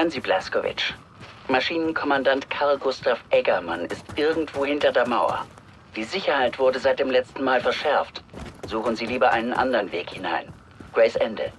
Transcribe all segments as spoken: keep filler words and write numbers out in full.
Hören Sie, Blazkowicz. Maschinenkommandant Karl Gustav Eggermann ist irgendwo hinter der Mauer. Die Sicherheit wurde seit dem letzten Mal verschärft. Suchen Sie lieber einen anderen Weg hinein. Grace Ende.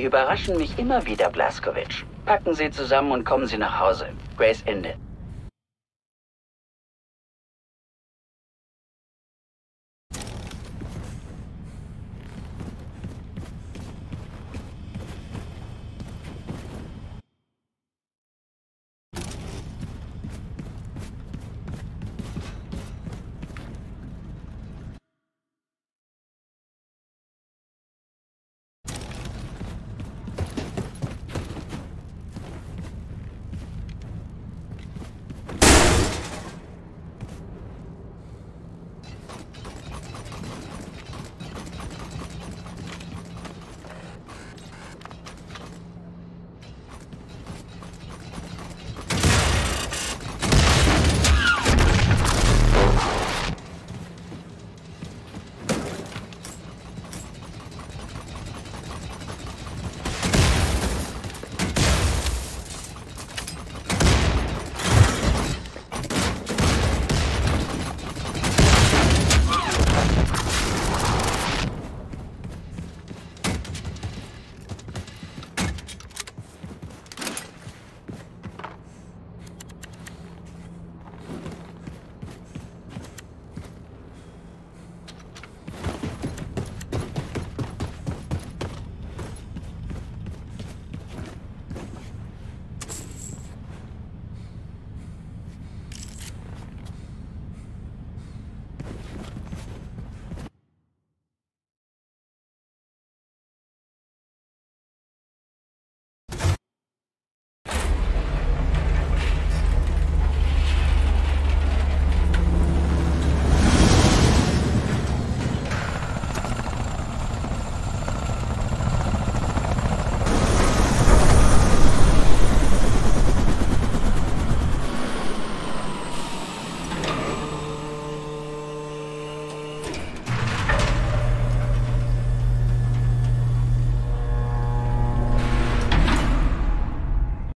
Sie überraschen mich immer wieder, Blazkowicz. Packen Sie zusammen und kommen Sie nach Hause. Grace Ende.